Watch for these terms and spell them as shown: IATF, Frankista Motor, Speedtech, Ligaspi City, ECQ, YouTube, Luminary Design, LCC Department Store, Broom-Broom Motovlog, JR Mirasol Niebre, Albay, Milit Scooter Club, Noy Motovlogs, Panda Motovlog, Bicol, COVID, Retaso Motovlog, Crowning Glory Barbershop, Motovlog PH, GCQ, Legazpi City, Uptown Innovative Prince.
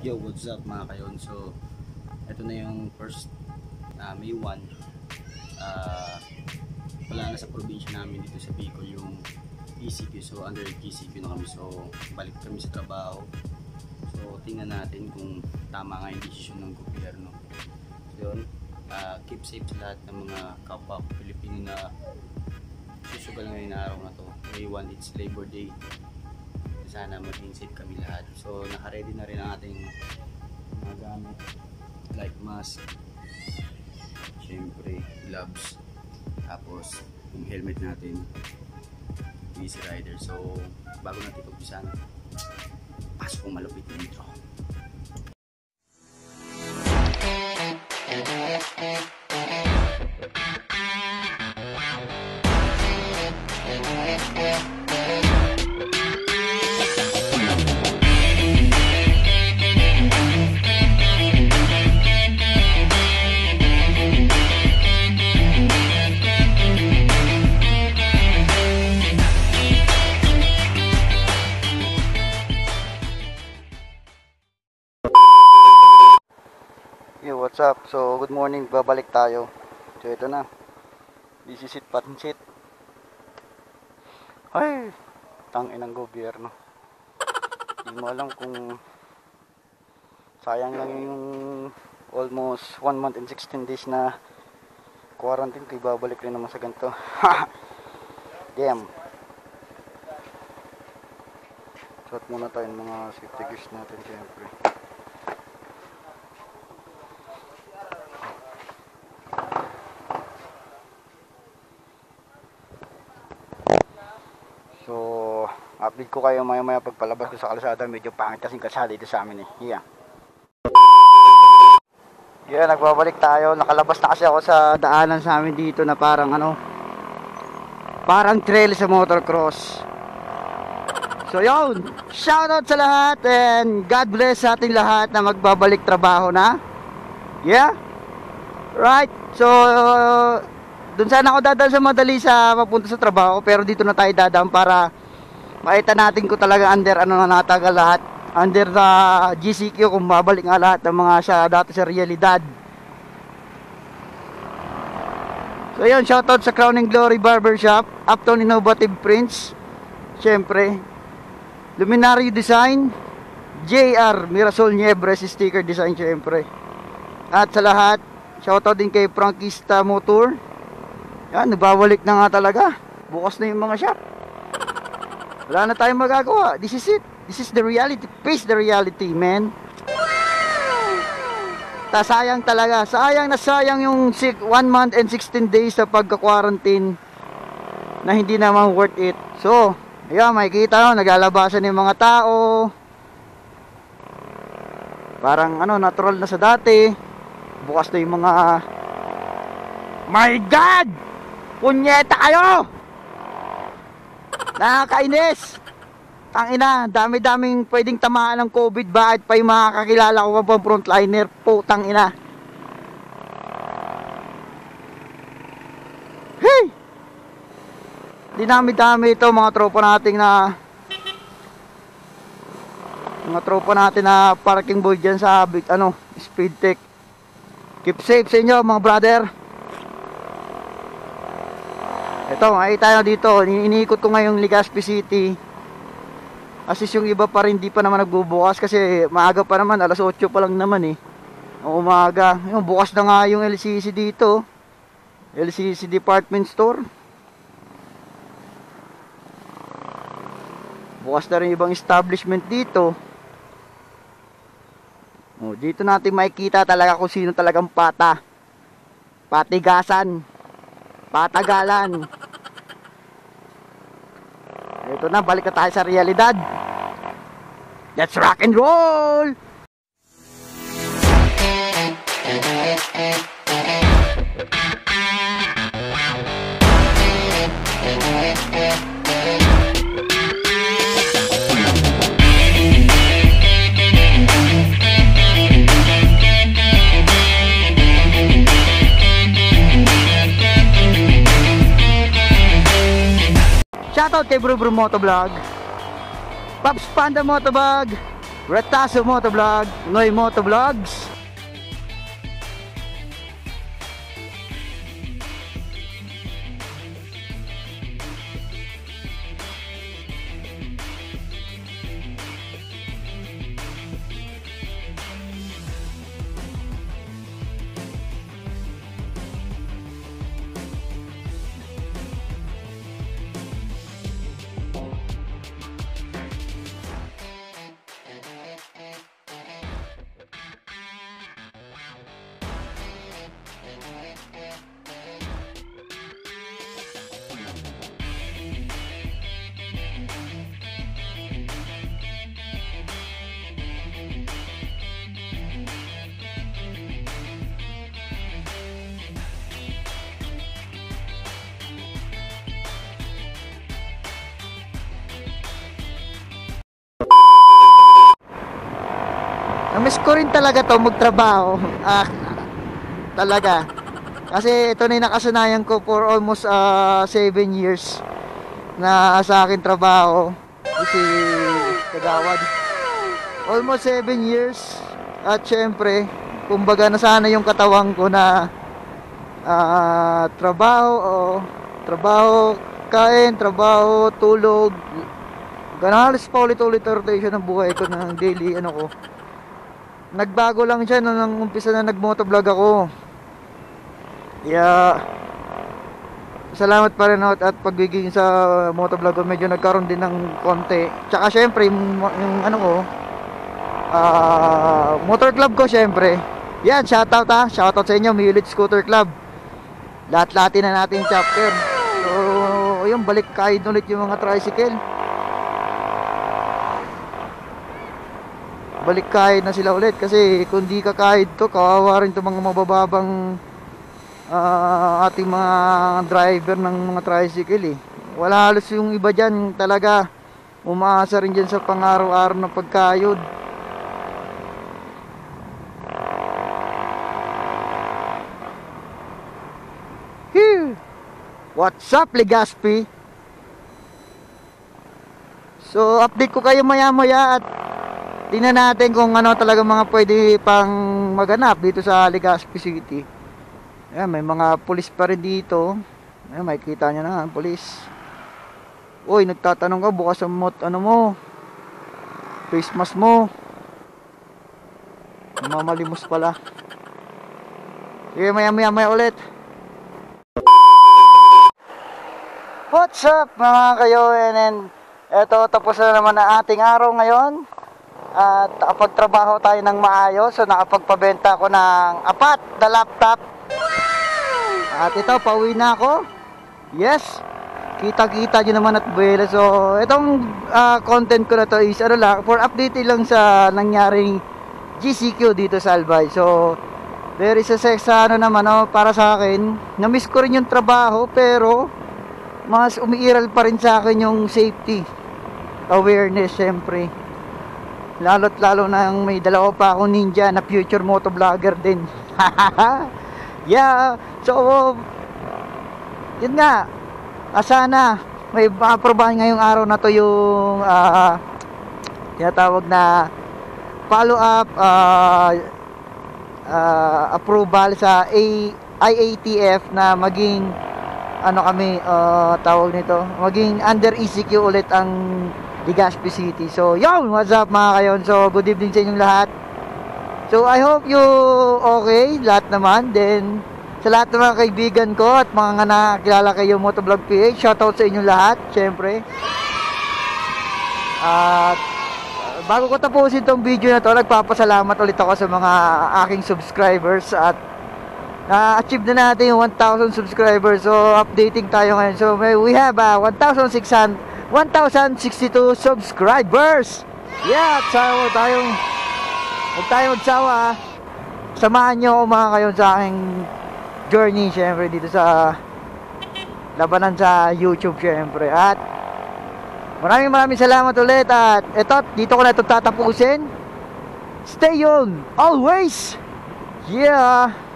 Yo, what's up mga kayon? So, ito na yung first May 1. Wala na sa probinsya namin dito sa Bicol yung ECQ. So, under GCQ na kami. So, balik kami sa trabaho. So, tingnan natin kung tama nga yung decision ng gobyerno. So, yun. Keep safe sa lahat ng mga kapwa Pilipino na susugal ngayon na araw na to. May 1, it's Labor Day. Sana maging safe kami lahat. So, naka-ready na rin ang ating mga gamit like mask, syempre gloves, tapos yung helmet natin, easy rider. So, bago natin pagpisan, pasok kong malupit na intro. Up. So good morning, babalik tayo. So ito na, this is it, pansit. Ay, tangin ng gobyerno. Hindi mo alam kung sayang lang yung almost 1 month and 16 days na quarantine, kaya babalik rin naman sa ganito. Damn. Shot muna tayo ng mga safety gears natin syempre. Update ko kayo maya maya pagpalabas ko sa kalsada. Medyo pangit kasing kalsada dito sa amin eh. Yeah. Yeah, nagbabalik tayo. Nakalabas na kasi ako sa daanan sa amin dito na parang ano, parang trail sa motocross. So yun, shoutout sa lahat and God bless sa ating lahat na magbabalik trabaho na. Yeah. Right. So dun sana ako dadaan sa madali sa papunta sa trabaho, pero dito na tayo dadaan para makita natin ko talaga under ano na natagal lahat, under the GCQ, kung babalik nga lahat ng mga siya dati sa realidad. So yun, shoutout sa Crowning Glory Barbershop, Uptown Innovative Prince, syempre Luminary Design, JR Mirasol Niebre si sticker design syempre. At sa lahat, shoutout din kay Frankista Motor. Yan, nagbabalik na nga talaga. Bukas na yung mga shop. Wala na tayong magagawa. This is it. This is the reality. Face the reality, man. Sayang talaga. Sayang na sayang yung 1 month and 16 days sa pagka-quarantine na hindi naman worth it. So, ayan, makikita, naglalabasan yung mga tao. Parang ano, natural na sa dati. Bukas na yung mga... My God! Punyeta kayo! Nakakainis! Tangina, dami-daming pwedeng tamaan ng COVID. Bakit pa yung mga kakilala ko pang frontliner? Putang ina. Hey! Dinami-dami ito mga tropa natin na parking boy dyan sa ano, Speedtech. Keep safe sa inyo mga brother. Ito, makikita nyo dito, iniikot ko ngayong Ligaspi City. Asis yung iba pa rin, di pa naman nagbubukas kasi maaga pa naman, alas 8 pa lang naman eh. O umaga, yung bukas na nga yung LCC dito. LCC Department Store. Bukas na rin ibang establishment dito. O, dito natin makikita talaga kung sino talagang pata. Patigasan. Patagalan. Ito na, balik na tayo sa realidad. Let's rock and roll! Shoutout kay Broom-Broom Motovlog, Panda Motovlog, Retaso Motovlog, Noy Motovlogs. Miss ko rin talaga to magtrabaho. Talaga. Kasi ito na yung nakasanayan ko for almost 7 years na sa akin trabaho. Kasi kagawad. Almost 7 years. At syempre, kumbaga nasana yung katawan ko na trabaho o trabaho, kain, trabaho, tulog. Ganun halos paulit-ulit rotation ng buhay ko ng daily ano ko. Nagbago lang siya nung umpisa na nagmotovlog ako. Yeah. Salamat pa rin at pagiging sa motovlog ko medyo nagkaroon din ng konti. Tsaka syempre yung ano ko motor club ko syempre. Yan, shoutout ha. Shoutout sa inyo Milit Scooter Club. Lahat-lahatin na natin chapter. So, yung balik kahit ulit yung mga tricycle. Balik kahit na sila ulit kasi kung di ka kahit to kawawa rin to mga mabababang ating mga driver ng mga tricycle eh. Wala halos yung iba dyan talaga umaasa rin dyan sa pang-araw-araw na pagkayod. What's up Legazpi? So update ko kayo maya maya at tingnan natin kung ano talaga mga pwede pang maganap dito sa Legazpi City. Ayan, may mga pulis pa rin dito. Ayan, makikita nyo na ang pulis. Uy, nagtatanong ka bukas ang ano mo, face mask mo. Mamalimos pala. Sige, maya ulit. What's up mga kayoen, and eto tapos na naman ang ating araw ngayon. At nakapagtrabaho tayo ng maayos. So nakapagpabenta ako ng 4 na laptop. At ito, pauwi na ako. Yes, kita-kita nyo naman at buwela. So itong content ko na to is ano lang, for update lang sa nangyaring GCQ dito sa Albay. So there is a sex ano naman para sa akin. Namiss ko rin yung trabaho pero mas umiiral pa rin sa akin yung safety awareness syempre. Lalo't lalo nang may dalawa pa akong ninja na future motovlogger din. Yeah. So, yun nga. Sana may ma-aprobahan ngayong araw na to yung tinatawag na follow-up approval sa IATF na maging ano kami tawag nito. Maging under ECQ ulit ang Legazpi City. So, yon, what's up mga kayon? So, good evening sa inyong lahat. So, I hope you okay, lahat naman. Then, sa lahat ng mga kaibigan ko at mga nakakilala kayo Motovlog PH, shoutout sa inyong lahat, syempre. At, bago ko tapusin tong video na to, nagpapasalamat ulit ako sa mga aking subscribers at na-achieve na natin yung 1,000 subscribers. So, updating tayo ngayon. So, we have 1,062 subscribers. Yeah, tsawa tayong huwag tayong magsawa. Samahan nyo mga kayon sa aking journey syempre dito sa labanan sa YouTube syempre. At maraming salamat ulit. At eto, dito ko na ito tatapusin. Stay on always. Yeah.